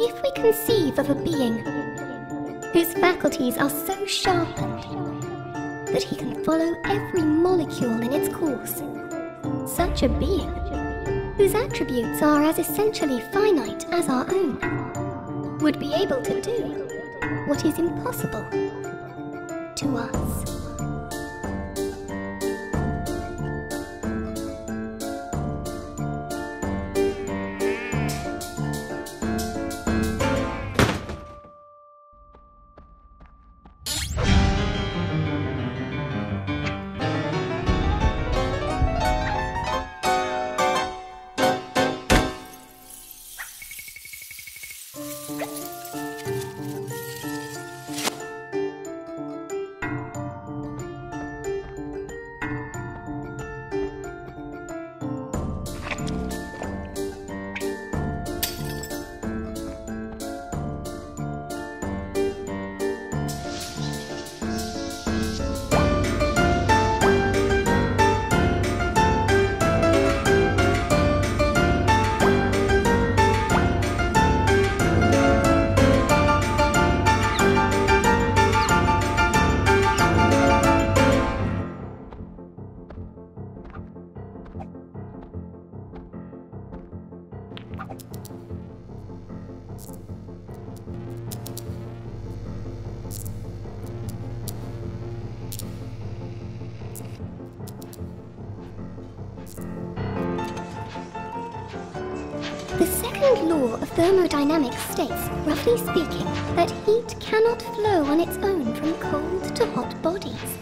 If we conceive of a being whose faculties are so sharpened that he can follow every molecule in its course, such a being, whose attributes are as essentially finite as our own, would be able to do what is impossible to us. The second law of thermodynamics states, roughly speaking, that heat cannot flow on its own from cold to hot bodies.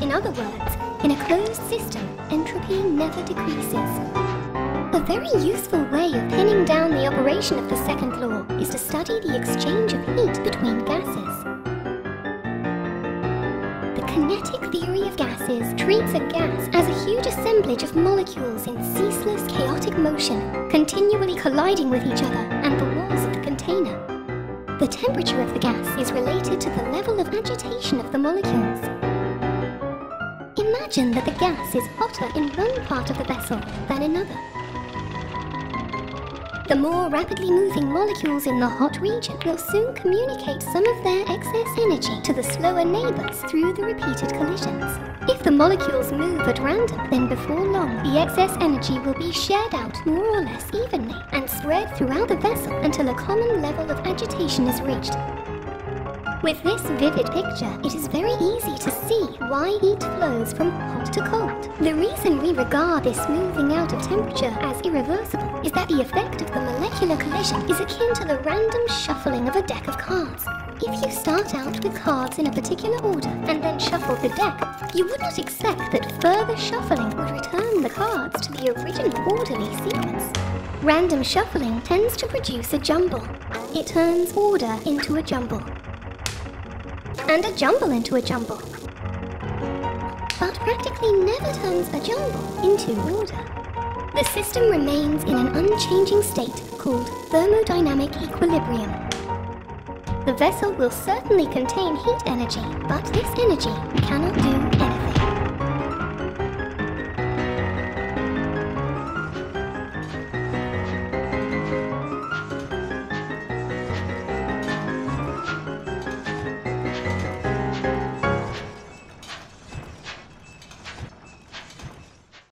In other words, in a closed system, entropy never decreases. A very useful way of pinning down the operation of the second law is to study the exchange of heat between gases. The kinetic theory of gases treats a gas as a huge assemblage of molecules in ceaseless chaotic motion, continually colliding with each other and the walls of the container. The temperature of the gas is related to the level of agitation of the molecules. Imagine that the gas is hotter in one part of the vessel than another. The more rapidly moving molecules in the hot region will soon communicate some of their excess energy to the slower neighbours through the repeated collisions. If the molecules move at random, then before long the excess energy will be shared out more or less evenly and spread throughout the vessel until a common level of agitation is reached. With this vivid picture, it is very easy to see why heat flows from hot to cold. The reason we regard this smoothing out of temperature as irreversible is that the effect of the molecular collision is akin to the random shuffling of a deck of cards. If you start out with cards in a particular order and then shuffle the deck, you would not expect that further shuffling would return the cards to the original orderly sequence. Random shuffling tends to produce a jumble. It turns order into a jumble, and a jumble into a jumble, but practically never turns a jumble into order. The system remains in an unchanging state called thermodynamic equilibrium. The vessel will certainly contain heat energy, but this energy cannot do